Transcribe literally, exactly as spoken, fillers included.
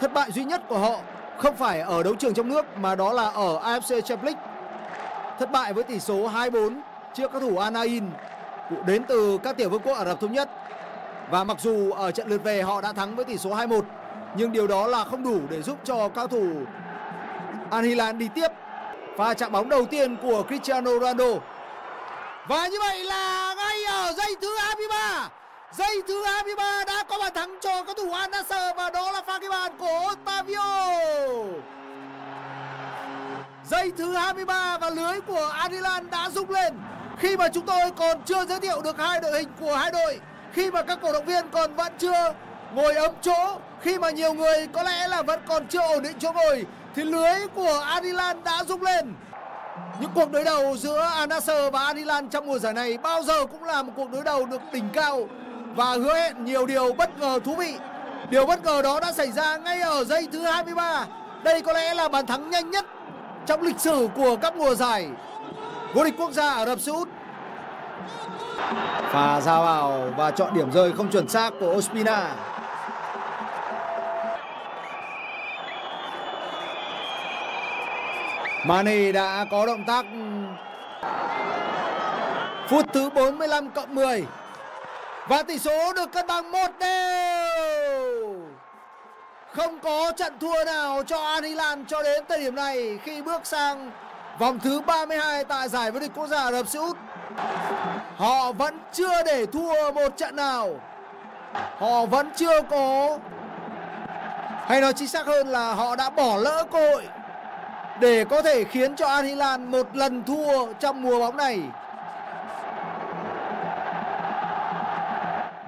Thất bại duy nhất của họ không phải ở đấu trường trong nước mà đó là ở a ép xê Champions League. Thất bại với tỷ số hai bốn trước các thủ Al Nassr đến từ các tiểu vương quốc Ả Rập Thống Nhất. Và mặc dù ở trận lượt về họ đã thắng với tỷ số hai một, nhưng điều đó là không đủ để giúp cho các thủ Al Hilal đi tiếp. Và chạm bóng đầu tiên của Cristiano Ronaldo. Và như vậy là ngay ở giây thứ hai mươi ba, giây thứ hai mươi ba đã có bàn thắng cho các thủ Al Nassr, và đó là pha ghi bàn của Otavio. Giây thứ hai mươi ba và lưới của Al Hilal đã rung lên khi mà chúng tôi còn chưa giới thiệu được hai đội hình của hai đội, khi mà các cổ động viên còn vẫn chưa ngồi ấm chỗ, khi mà nhiều người có lẽ là vẫn còn chưa ổn định chỗ ngồi, thì lưới của Al Hilal đã rung lên. Những cuộc đối đầu giữa Al Nassr và Al Hilal trong mùa giải này bao giờ cũng là một cuộc đối đầu được đỉnh cao và hứa hẹn nhiều điều bất ngờ thú vị. Điều bất ngờ đó đã xảy ra ngay ở giây thứ hai mươi ba. Đây có lẽ là bàn thắng nhanh nhất trong lịch sử của các mùa giải vô địch quốc gia Ả Rập Xê Út. Pha giao vào và chọn điểm rơi không chuẩn xác của Ospina. Mane đã có động tác. Phút thứ bốn mươi lăm cộng mười. Và tỷ số được cân bằng một đều. Không có trận thua nào cho Al Hilal cho đến thời điểm này khi bước sang vòng thứ ba mươi hai tại giải vô địch quốc gia Ả Rập Xê Út. Họ vẫn chưa để thua một trận nào. Họ vẫn chưa có, hay nói chính xác hơn là họ đã bỏ lỡ cơ hội để có thể khiến cho Al Hilal một lần thua trong mùa bóng này.